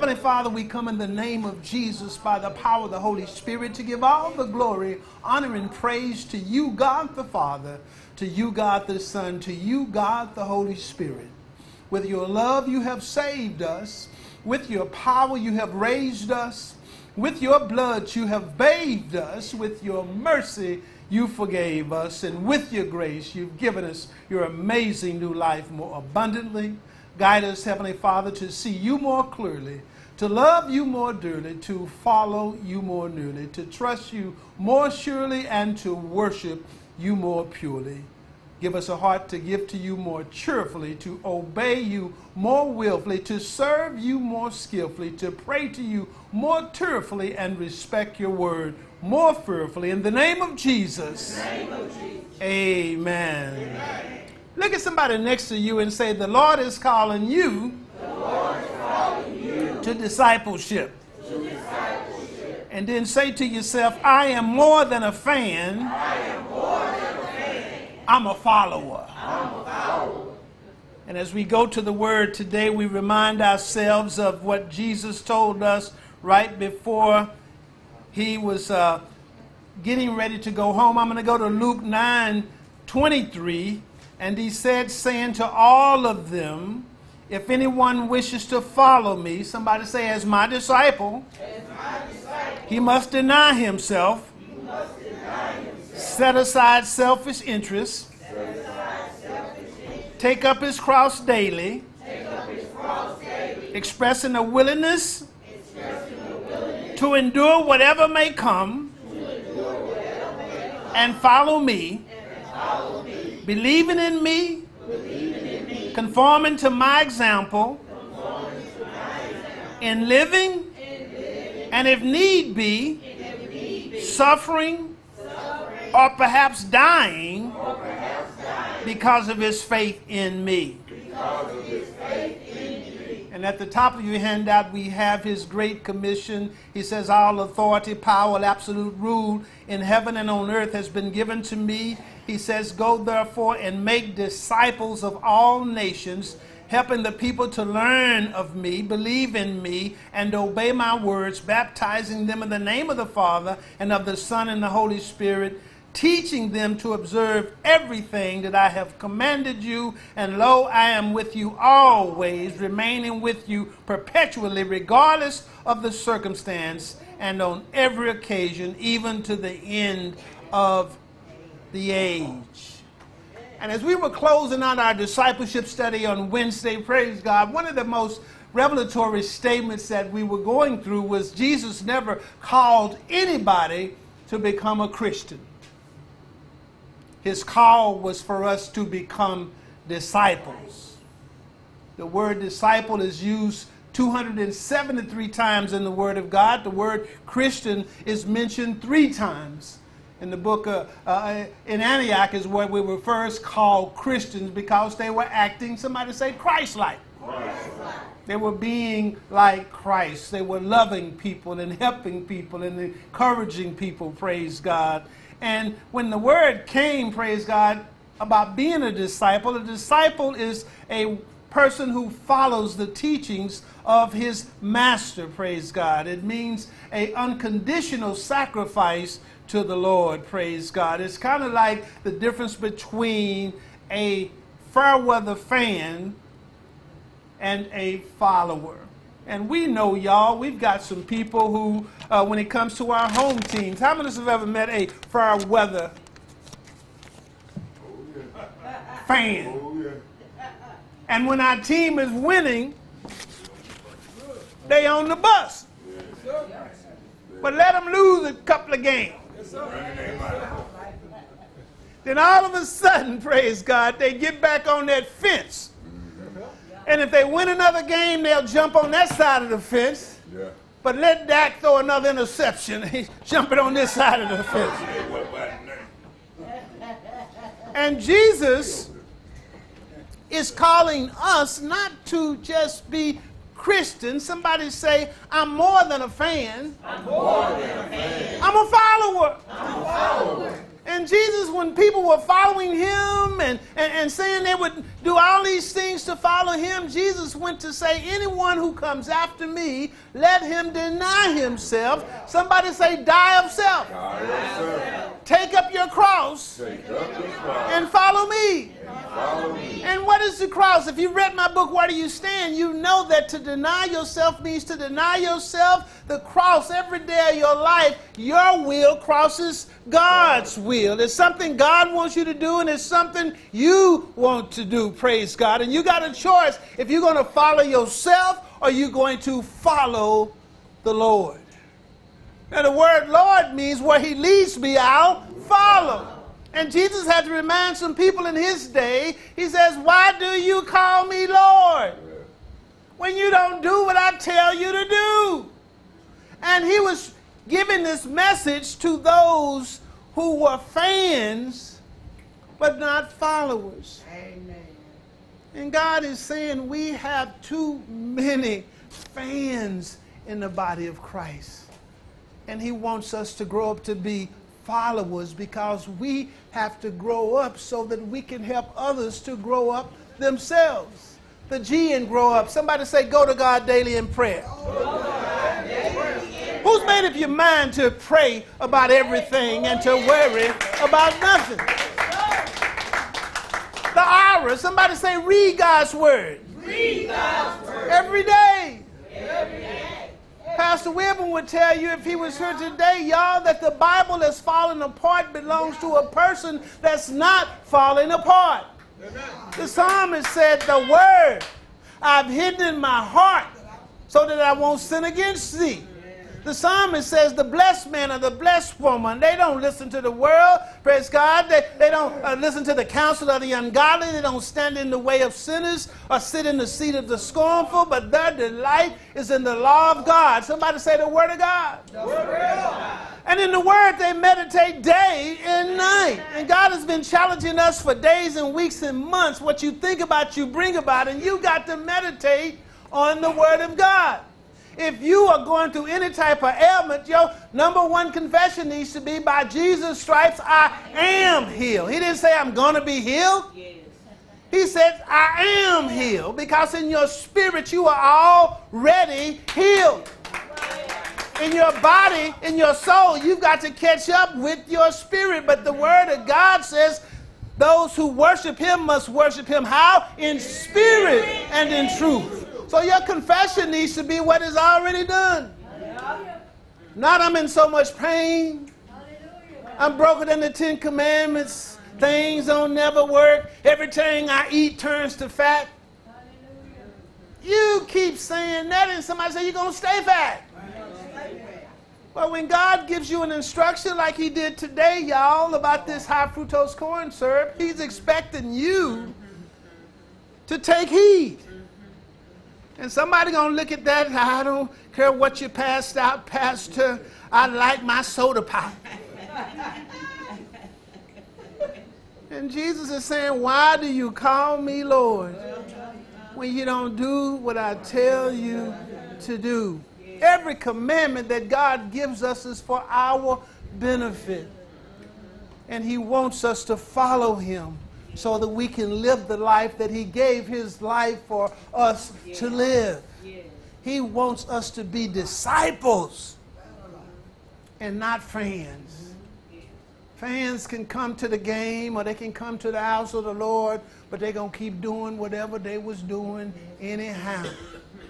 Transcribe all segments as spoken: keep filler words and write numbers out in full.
Heavenly Father, we come in the name of Jesus by the power of the Holy Spirit to give all the glory, honor, and praise to you, God the Father, to you, God the Son, to you, God the Holy Spirit. With your love, you have saved us. With your power, you have raised us. With your blood, you have bathed us. With your mercy, you forgave us. And with your grace, you've given us your amazing new life more abundantly. Guide us, Heavenly Father, to see you more clearly, to love you more dearly, to follow you more nearly, to trust you more surely, and to worship you more purely. Give us a heart to give to you more cheerfully, to obey you more willfully, to serve you more skillfully, to pray to you more tearfully, and respect your word more fearfully. In the name of Jesus, in the name of Jesus. Amen. Amen. Look at somebody next to you and say, the Lord is calling you, the Lord is calling you to discipleship. To discipleship. And then say to yourself, I am more than a fan. I am more than a fan. I'm a follower. I'm a follower. And as we go to the Word today, we remind ourselves of what Jesus told us right before he was uh, getting ready to go home. I'm going to go to Luke nine twenty-three. And he said, saying to all of them, if anyone wishes to follow me, somebody say, as my disciple, as my disciple he must deny himself, he must deny himself, set aside selfish interests, set aside selfish interests, take up his cross daily, take up his cross daily, expressing a willingness, expressing a willingness to endure whatever may come, to endure whatever may come, and follow me, and follow me. Believing in me, believing in me, conforming to my example, conforming to my example, in living, in living, and if need be, if need be suffering, suffering, or perhaps dying, or perhaps dying because of his faith in me. Because of his faith in me. And at the top of your handout, we have his great commission. He says, all authority, power, and absolute rule in heaven and on earth has been given to me. He says, go therefore and make disciples of all nations, helping the people to learn of me, believe in me, and obey my words, baptizing them in the name of the Father and of the Son and the Holy Spirit, teaching them to observe everything that I have commanded you. And lo, I am with you always, remaining with you perpetually, regardless of the circumstance, and on every occasion, even to the end of the age. And as we were closing out our discipleship study on Wednesday, praise God, one of the most revelatory statements that we were going through was Jesus never called anybody to become a Christian. His call was for us to become disciples. The word disciple is used two hundred seventy-three times in the Word of God. The word Christian is mentioned three times. In the book uh, uh, in Antioch is where we were first called Christians because they were acting, somebody say, Christ-like. Christ-like. They were being like Christ. They were loving people and helping people and encouraging people, praise God. And when the word came, praise God, about being a disciple, a disciple is a person who follows the teachings of his master, praise God. It means an unconditional sacrifice to the Lord, praise God. It's kind of like the difference between a fair weather fan and a follower. And we know, y'all, we've got some people who, uh, when it comes to our home teams, how many of us have ever met a fair weather fan? And when our team is winning, they on the bus. But let them lose a couple of games. Then all of a sudden, praise God, they get back on that fence. And if they win another game, they'll jump on that side of the fence. But let Dak throw another interception. He's jumping on this side of the fence. And Jesus is calling us not to just be Christian. Somebody say, I'm more than a fan. I'm more than a fan. I'm a follower. I'm a follower. And Jesus, when people were following him and, and, and saying they would do all these things to follow him. Jesus went to say, anyone who comes after me, let him deny himself. Somebody say, die of self. Die of self. Take up your cross, Take up your cross. And, follow me. and follow me. And what is the cross? If you read my book, Where Do You Stand? You know that to deny yourself means to deny yourself the cross every day of your life. Your will crosses God's will. It's something God wants you to do, and it's something you want to do, praise God. And you got a choice if you're going to follow yourself or you're going to follow the Lord. Now, the word Lord means where he leads me, I'll follow. And Jesus had to remind some people in his day, he says, why do you call me Lord when you don't do what I tell you to do? And he was giving this message to those who were fans but not followers. Amen. And God is saying we have too many fans in the body of Christ. And he wants us to grow up to be followers, because we have to grow up so that we can help others to grow up themselves. The G in grow up. Somebody say, go to God daily in prayer. Who's made up your mind to pray about everything and to worry about nothing? The R. Somebody say, read God's word. Read God's word. Every day. Every day. Pastor Wilburn would tell you if he was here today, y'all, that the Bible that's falling apart belongs to a person that's not falling apart. The psalmist said, the word I've hidden in my heart so that I won't sin against thee. The psalmist says the blessed man or the blessed woman, they don't listen to the world, praise God. They, they don't uh, listen to the counsel of the ungodly. They don't stand in the way of sinners or sit in the seat of the scornful, but their delight is in the law of God. Somebody say the word of God. The word of God. And in the word they meditate day and night. And God has been challenging us for days and weeks and months. What you think about, you bring about, and you got to meditate on the word of God. If you are going through any type of ailment, your number one confession needs to be, by Jesus' stripes, I am healed. He didn't say, I'm going to be healed. Yes. He said, I am healed, because in your spirit, you are already healed. In your body, in your soul, you've got to catch up with your spirit. But the word of God says, those who worship him must worship him. How? In spirit and in truth. So your confession needs to be what is already done. Hallelujah. Not I'm in so much pain. Hallelujah. I'm broken in the Ten Commandments. Hallelujah. Things don't never work. Everything I eat turns to fat. Hallelujah. You keep saying that and somebody say you're going to stay fat. But when God gives you an instruction like he did today, y'all, about this high fructose corn syrup, he's expecting you to take heed. And somebody going to look at that, I don't care what you passed out, Pastor, I like my soda pop. And Jesus is saying, why do you call me Lord when you don't do what I tell you to do? Every commandment that God gives us is for our benefit. And he wants us to follow him, so that we can live the life that he gave his life for us yeah. to live. Yeah. He wants us to be disciples and not fans. Mm-hmm. yeah. Fans can come to the game or they can come to the house of the Lord, but they're going to keep doing whatever they was doing anyhow.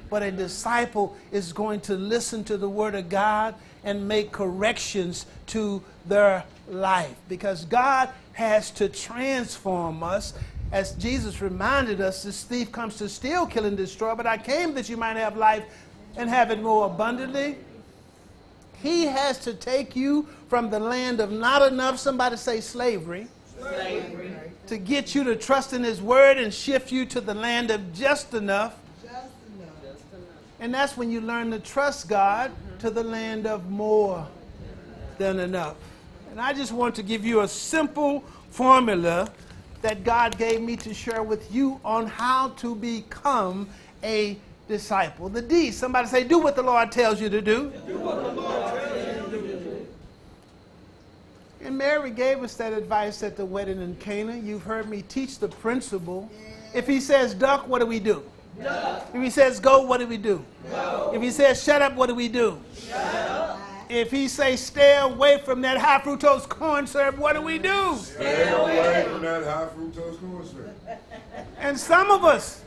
But a disciple is going to listen to the word of God and make corrections to their life, because God has to transform us. As Jesus reminded us, this thief comes to steal, kill, and destroy, but I came that you might have life and have it more abundantly. He has to take you from the land of not enough, somebody say slavery, slavery. to get you to trust in his word and shift you to the land of just enough. Just enough. Just enough. And that's when you learn to trust God mm-hmm. to the land of more than enough. And I just want to give you a simple formula that God gave me to share with you on how to become a disciple. The D, somebody say, do what the Lord tells you to do. Do what the Lord tells you to do. And Mary gave us that advice at the wedding in Cana. You've heard me teach the principle. Yeah. If he says duck, what do we do? Duck. If he says go, what do we do? Go. If he says shut up, what do we do? Shut up. If he says stay away from that high fructose corn syrup, what do we do? Stay away from that high fructose corn syrup. And some of us,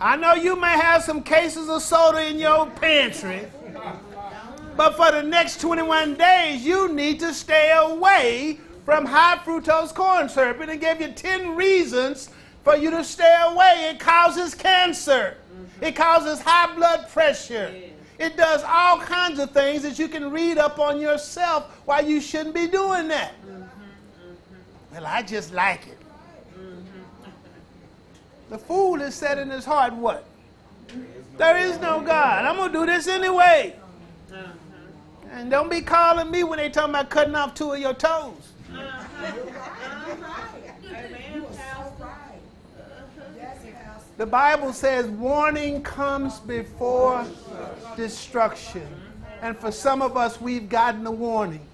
I know you may have some cases of soda in your pantry, but for the next twenty-one days, you need to stay away from high fructose corn syrup. And it gave you ten reasons for you to stay away. It causes cancer. Mm-hmm. It causes high blood pressure. Yeah. It does all kinds of things that you can read up on yourself why you shouldn't be doing that. Mm-hmm. Mm-hmm. Well, I just like it. Mm-hmm. The fool has said in his heart, what? There is no God. I'm going to do this anyway. Uh-huh. And don't be calling me when they talking about cutting off two of your toes. The Bible says warning comes before destruction. And for some of us, we've gotten the warning.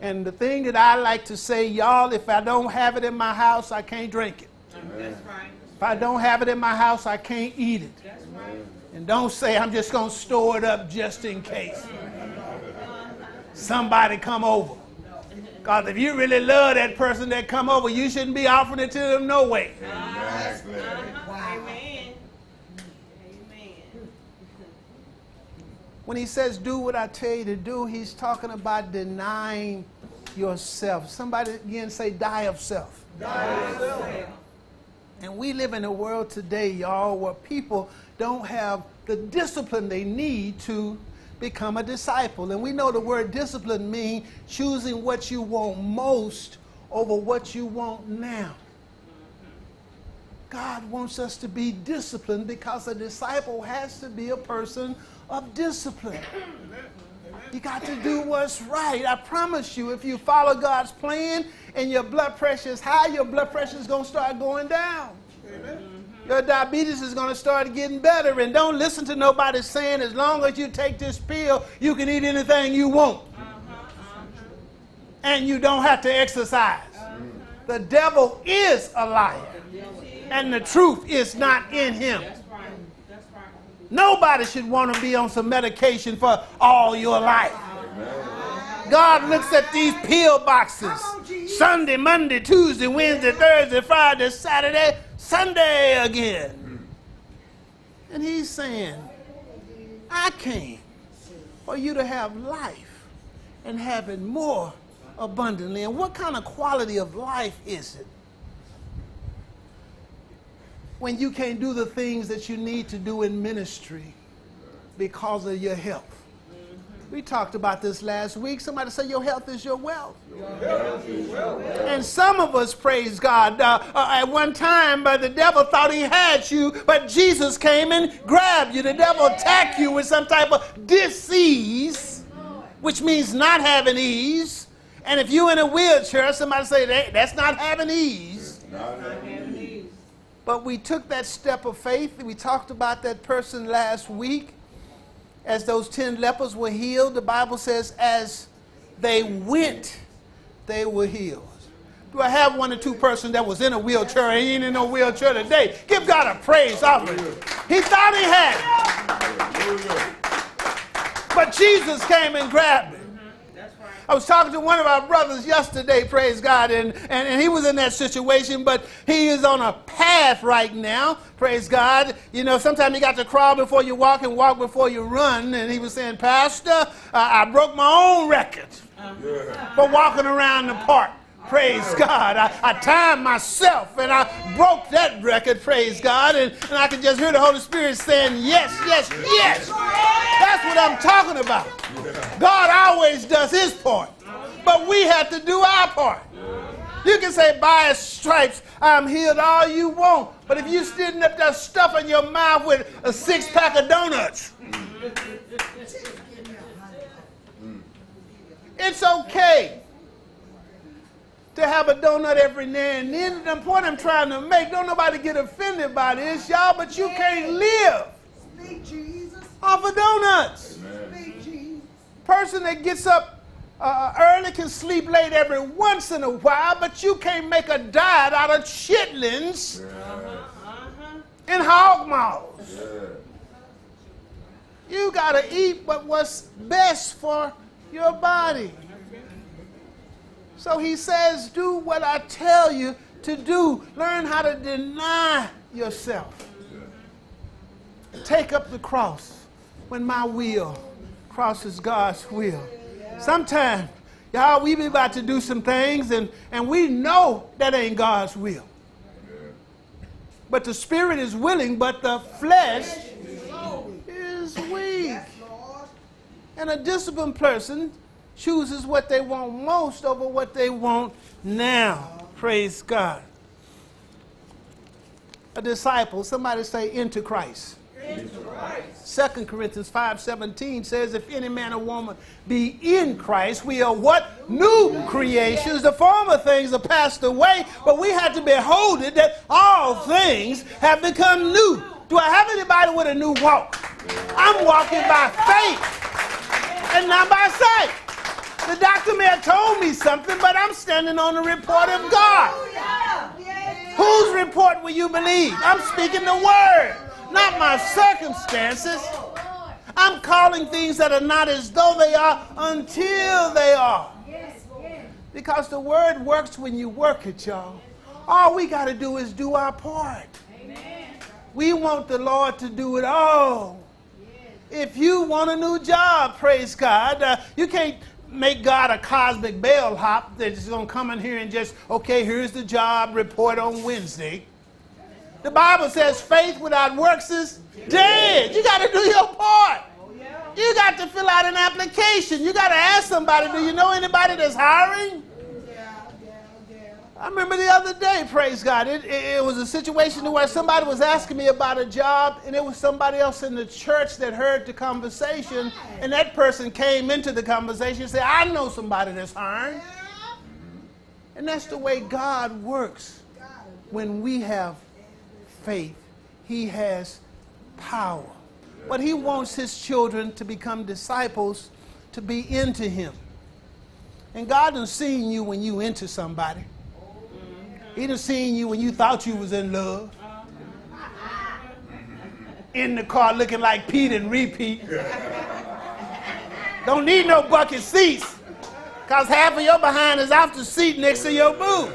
And the thing that I like to say, y'all, if I don't have it in my house, I can't drink it. If I don't have it in my house, I can't eat it. And don't say, I'm just going to store it up just in case somebody come over. Because if you really love that person that come over, you shouldn't be offering it to them no way. Exactly. Wow. Amen. Amen. When he says do what I tell you to do, he's talking about denying yourself. Somebody again say die of self. Die of self. And we live in a world today, y'all, where people don't have the discipline they need to become a disciple. And we know the word discipline means choosing what you want most over what you want now. God wants us to be disciplined because a disciple has to be a person of discipline. You got to do what's right. I promise you, if you follow God's plan and your blood pressure is high, your blood pressure is going to start going down. Amen. Your diabetes is going to start getting better. And don't listen to nobody saying as long as you take this pill, you can eat anything you want. Uh-huh, uh-huh. And you don't have to exercise. Uh-huh. The devil is a liar. Yes, and the truth is not in him. That's right. That's right. Nobody should want to be on some medication for all your life. Amen. God looks at these pill boxes. Sunday, Monday, Tuesday, Wednesday, Thursday, Friday, Saturday, Sunday again. And he's saying, I came for you to have life and have it more abundantly. And what kind of quality of life is it when you can't do the things that you need to do in ministry because of your health? We talked about this last week. Somebody say your health is your wealth. Your health is your wealth. And some of us, praise God, uh, uh, at one time uh, the devil thought he had you, but Jesus came and grabbed you. The devil attacked you with some type of disease, which means not having ease. And if you're in a wheelchair, somebody say, that, that's not having ease. Not having ease. But we took that step of faith. We talked about that person last week. As those ten lepers were healed, the Bible says, as they went, they were healed. Do I have one or two persons that was in a wheelchair and ain't in no wheelchair today? Give God a praise offering. He thought he had it. But Jesus came and grabbed it. I was talking to one of our brothers yesterday, praise God, and, and, and he was in that situation, but he is on a path right now, praise God. You know, sometimes you got to crawl before you walk and walk before you run, and he was saying, Pastor, uh, I broke my own record for walking around the park. Praise God. I, I timed myself and I broke that record, praise God. And, and I could just hear the Holy Spirit saying, yes, yes, yes. That's what I'm talking about. God always does his part, but we have to do our part. You can say, by his stripes, I'm healed all you want. But if you're sitting up there stuffing your mouth with a six pack of donuts, it's okay to have a donut every now and then. The point I'm trying to make, don't nobody get offended by this, y'all, but you can't live Speak, Jesus. off of donuts. Amen. Speak, Jesus. Person that gets up uh, early, can sleep late every once in a while, but you can't make a diet out of chitlins yeah. uh-huh. and hog maws. Yeah. You got to eat but what's best for your body. So he says, do what I tell you to do. Learn how to deny yourself. Yeah. Take up the cross when my will crosses God's will. Yeah. Sometimes, y'all, we be about to do some things and, and we know that ain't God's will. Yeah. But the spirit is willing, but the flesh is weak. Yes, Lord. And a disciplined person chooses what they want most over what they want now. Praise God. A disciple, somebody say, into Christ. Into Christ. Second Corinthians five seventeen says, if any man or woman be in Christ, we are what? New creations. The former things are passed away, but we have to behold it that all things have become new. Do I have anybody with a new walk? I'm walking by faith and not by sight. The doctor may have told me something, but I'm standing on the report of God. Yes. Whose report will you believe? I'm speaking the word, not my circumstances. I'm calling things that are not as though they are until they are. Because the word works when you work it, y'all. All we got to do is do our part. We want the Lord to do it all. If you want a new job, praise God, uh, you can't make God a cosmic bellhop that's going to come in here and just, okay, here's the job, report on Wednesday. The Bible says faith without works is dead. You got to do your part. You got to fill out an application. You got to ask somebody, do you know anybody that's hiring? I remember the other day, praise God, it, it, it was a situation where somebody was asking me about a job, and it was somebody else in the church that heard the conversation, and that person came into the conversation and said, I know somebody that's hiring. And that's the way God works. When we have faith, He has power. But He wants His children to become disciples, to be into Him. And God has seen you when you into somebody. He done seen you when you thought you was in love. In the car looking like Pete and repeat. Don't need no bucket seats, because half of your behind is off the seat next to your boo.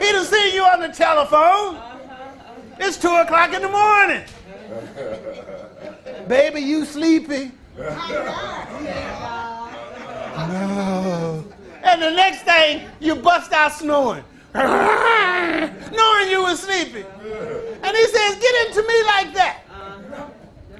He done seen you on the telephone. It's two o'clock in the morning. Baby, you sleepy. No. And the next thing, you bust out snoring. Knowing you were sleeping. And He says, get into me like that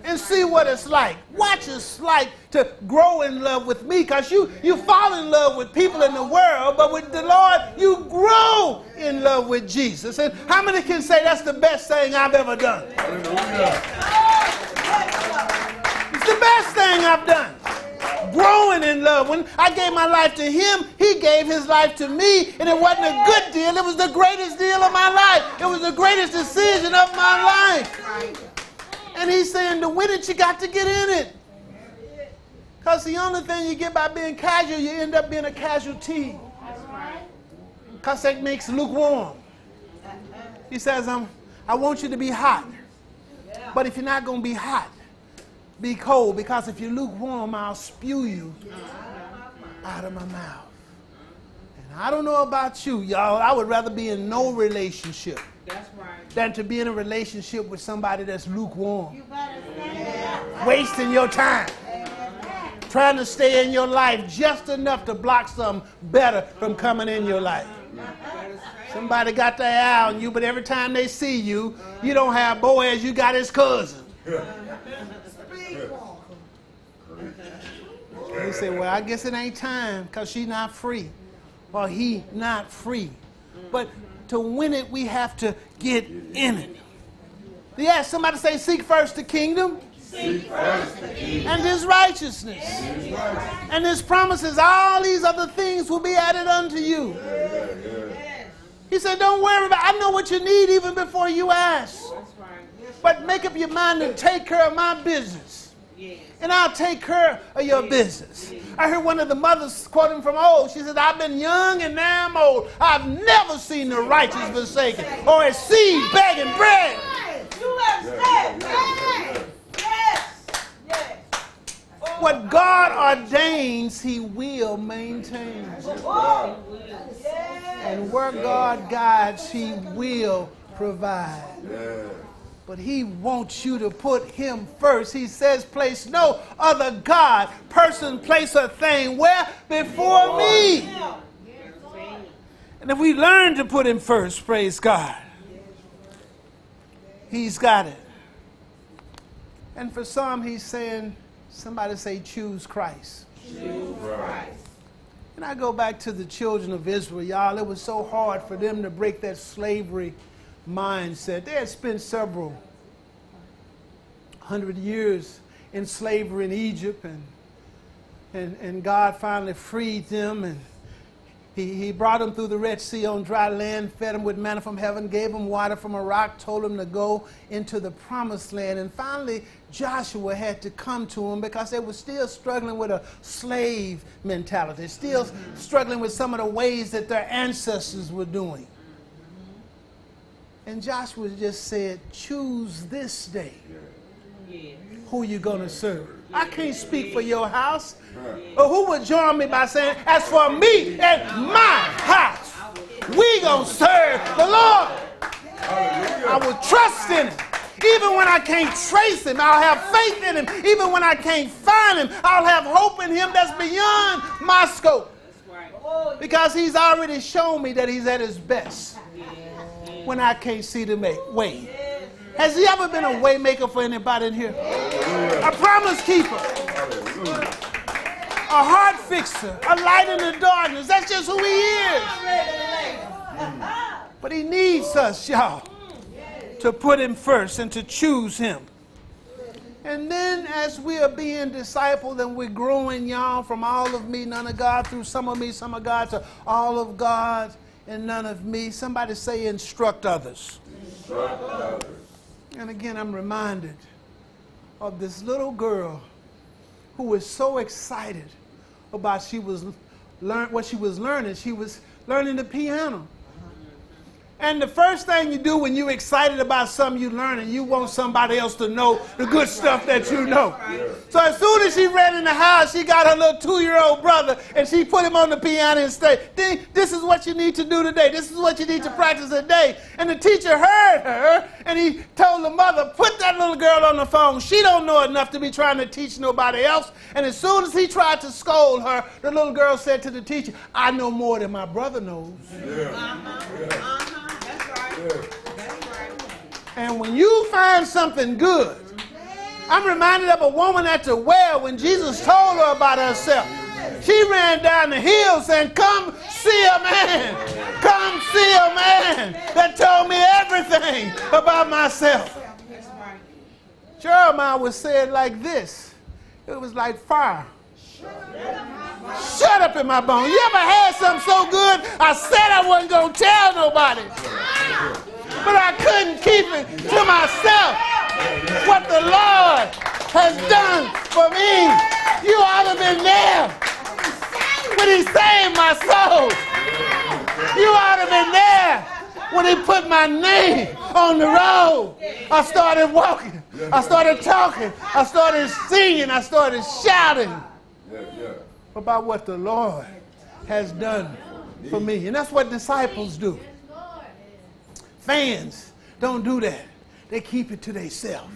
and see what it's like. Watch it's like to grow in love with me, because you, you fall in love with people in the world, but with the Lord, you grow in love with Jesus. And how many can say that's the best thing I've ever done? It's the best thing I've done. Growing in love. When I gave my life to Him, He gave His life to me, and it wasn't a good deal. It was the greatest deal of my life. It was the greatest decision of my life. And He's saying, to win it, you got to get in it. Because the only thing you get by being casual, you end up being a casualty. Because that makes lukewarm. He says, um, I want you to be hot. But if you're not going to be hot, be cold, because if you're lukewarm, I'll spew you out of my mouth. And I don't know about you, y'all. I would rather be in no relationship that's right. than to be in a relationship with somebody that's lukewarm. You better stay. Wasting your time. Trying to stay in your life just enough to block something better from coming in your life. Somebody got their eye on you, but every time they see you, you don't have Boaz, you got his cousin. They say, well, I guess it ain't time because she's not free or he not free. But to win it, we have to get in it. Yeah, somebody say, seek first the kingdom. Seek first the kingdom. And His righteousness. And His righteousness. And His promises, all these other things will be added unto you. Yeah, yeah. He said, don't worry about it. I know what you need even before you ask. But make up your mind to take care of my business. Yes. And I'll take care of your yes. business. Yes. I heard one of the mothers quoting from old. She said, I've been young and now I'm old. I've never seen the righteous forsaken or a seed begging bread. You have said yes. Yes. Yes. What God ordains, he will maintain. And where God guides, he will provide. But he wants you to put him first. He says, place no other God, person, place, or thing where before me. And if we learn to put him first, praise God, he's got it. And for some, he's saying, somebody say, choose Christ. Choose Christ. And I go back to the children of Israel, y'all. It was so hard for them to break that slavery mindset. They had spent several hundred years in slavery in Egypt, and, and, and God finally freed them, and he, he brought them through the Red Sea on dry land, fed them with manna from heaven, gave them water from a rock, told them to go into the promised land. And finally, Joshua had to come to them because they were still struggling with a slave mentality, still struggling with some of the ways that their ancestors were doing. And Joshua just said, choose this day who you're going to serve. I can't speak for your house. But who would join me by saying, as for me and my house, we going to serve the Lord. I will trust in him. Even when I can't trace him, I'll have faith in him. Even when I can't find him, I'll have hope in him that's beyond my scope. Because he's already shown me that he's at his best when I can't see the way. Has he ever been a way maker for anybody in here? A promise keeper, a heart fixer, a light in the darkness. That's just who he is. But he needs us, y'all, to put him first and to choose him. And then as we are being discipled and we're growing, y'all, from all of me, none of God, through some of me, some of God, to all of God, and none of me. Somebody say instruct others. Instruct others. And again, I'm reminded of this little girl who was so excited about she was learn what she was learning. She was learning the piano. And the first thing you do when you're excited about something you learn, and you want somebody else to know the good stuff that you know. So as soon as she ran in the house, she got her little two-year-old brother, and she put him on the piano and said, this is what you need to do today. This is what you need to practice today. And the teacher heard her, and he told the mother, put that little girl on the phone. She don't know enough to be trying to teach nobody else. And as soon as he tried to scold her, the little girl said to the teacher, I know more than my brother knows. Yeah. Uh-huh. Yeah. And when you find something good, I'm reminded of a woman at the well when Jesus told her about herself. She ran down the hill saying, come see a man. Come see a man that told me everything about myself. Jeremiah was said like this. It was like fire. Shut up in my bone. You ever had something so good, I said I wasn't going to tell nobody. But I couldn't keep it to myself. What the Lord has done for me, you ought to have been there. When he saved my soul, you ought to have been there. When he put my name on the road, I started walking. I started talking. I started singing. I started shouting about what the Lord has done for me. And that's what disciples do. Fans don't do that. They keep it to themselves.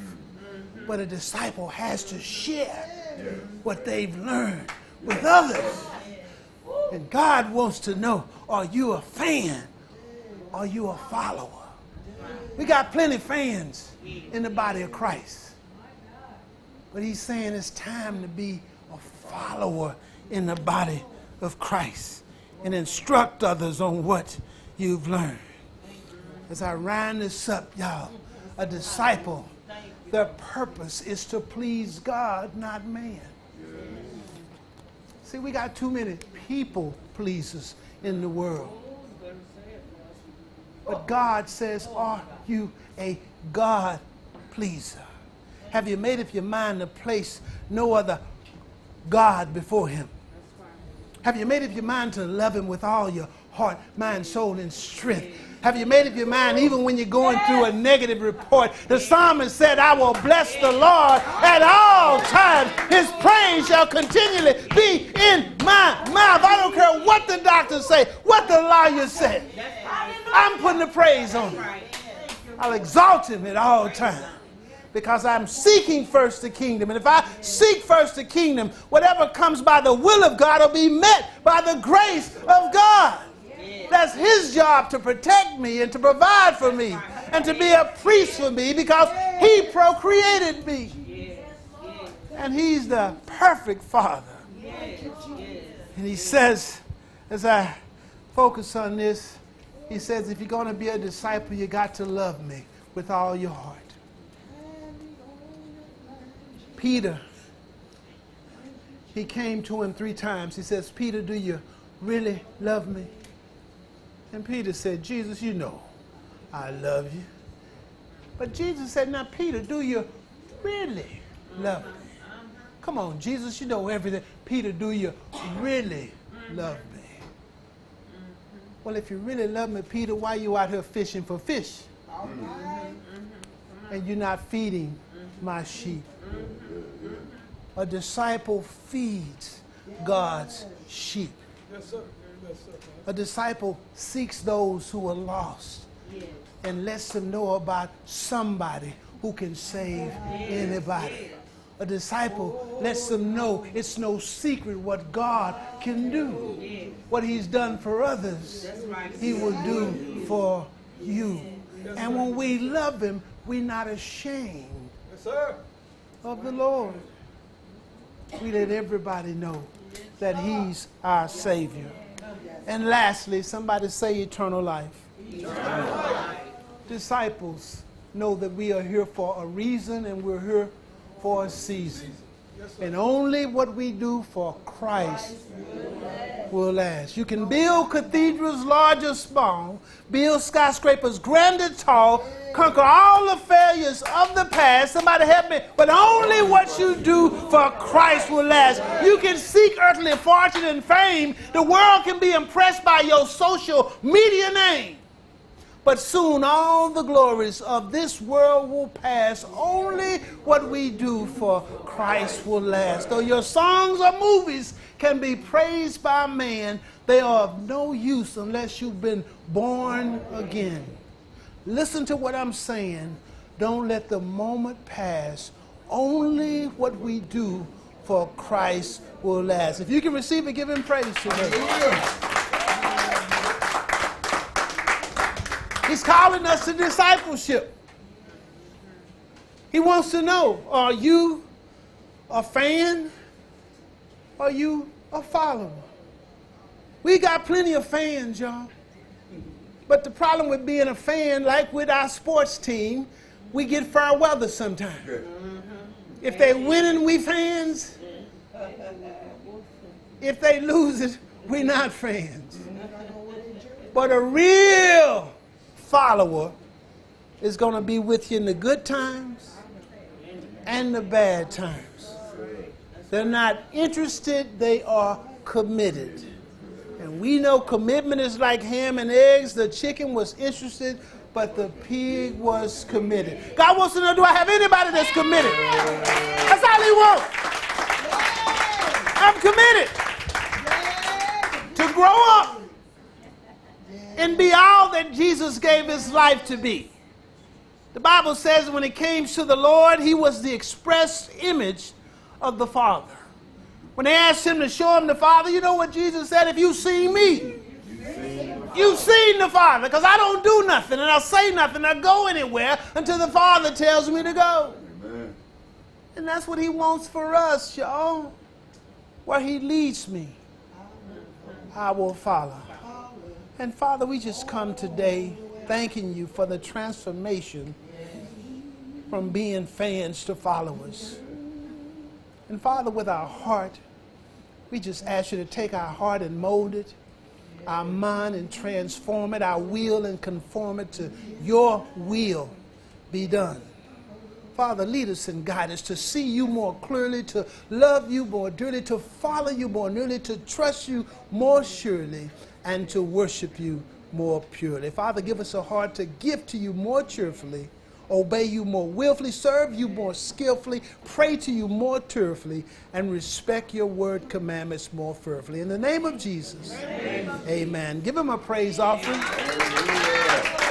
But a disciple has to share what they've learned with others. And God wants to know, are you a fan? Are you a follower? We got plenty of fans in the body of Christ. But he's saying it's time to be a follower in the body of Christ and instruct others on what you've learned. As I round this up, y'all, a disciple, their purpose is to please God, not man. See, we got too many people pleasers in the world. But God says, are you a God pleaser? Have you made up your mind to place no other God before him? Have you made up your mind to love him with all your heart, mind, soul, and strength? Have you made up your mind, even when you're going through a negative report? The psalmist said, I will bless the Lord at all times. His praise shall continually be in my mouth. I don't care what the doctors say, what the lawyers say. I'm putting the praise on him. I'll exalt him at all times. Because I'm seeking first the kingdom. And if I seek first the kingdom, whatever comes by the will of God will be met by the grace of God. That's his job, to protect me and to provide for me and to be a priest for me, because he procreated me. And he's the perfect father. And he says, as I focus on this, he says, if you're going to be a disciple, you got to love me with all your heart. Peter, he came to him three times. He says, Peter, do you really love me? And Peter said, Jesus, you know I love you. But Jesus said, now, Peter, do you really love me? Come on, Jesus, you know everything. Peter, do you really love me? Well, if you really love me, Peter, why are you out here fishing for fish? And you're not feeding my sheep. A disciple feeds God's sheep. Yes, sir. Yes, sir. A disciple seeks those who are lost, yes, and lets them know about somebody who can save, yes, anybody. Yes. A disciple lets them know it's no secret what God can do. Yes. What he's done for others, right, he will do for you. Yes. And when we love him, we're not ashamed, yes, sir, of the Lord. We let everybody know that he's our Savior. And lastly, somebody say eternal life. Eternal life. Disciples know that we are here for a reason and we're here for a season. And only what we do for Christ will last. You can build cathedrals large or small, build skyscrapers grand and tall, conquer all the failures of the past. Somebody help me. But only what you do for Christ will last. You can seek earthly fortune and fame. The world can be impressed by your social media name. But soon all the glories of this world will pass. Only what we do for Christ will last. Though your songs or movies can be praised by man, they are of no use unless you've been born again. Listen to what I'm saying. Don't let the moment pass. Only what we do for Christ will last. If you can receive it, give him praise today. He's calling us to discipleship. He wants to know, are you a fan? Are you a follower? We got plenty of fans, y'all. But the problem with being a fan, like with our sports team, we get fair weather sometimes. If they winning, we fans. If they losing, we not fans. But a real follower is going to be with you in the good times and the bad times. They're not interested, they are committed. And we know commitment is like ham and eggs. The chicken was interested, but the pig was committed. God wants to know, do I have anybody that's committed? That's all he wants. I'm committed to grow up and be all that Jesus gave his life to be. The Bible says when it came to the Lord, he was the express image of the Father. When they asked him to show him the Father, you know what Jesus said? If you see me, you've seen the Father, because I don't do nothing and I say nothing. I go anywhere until the Father tells me to go. Amen. And that's what he wants for us, y'all. Where he leads me, I will follow. And Father, we just come today thanking you for the transformation from being fans to followers. And Father, with our heart, we just ask you to take our heart and mold it, our mind and transform it, our will and conform it to your will be done. Father, lead us and guide us to see you more clearly, to love you more dearly, to follow you more nearly, to trust you more surely, and to worship you more purely. Father, give us a heart to give to you more cheerfully, obey you more willfully, serve you more skillfully, pray to you more tearfully, and respect your word commandments more fervently. In the name of Jesus, amen. Amen. Amen. Give him a praise offering. Amen.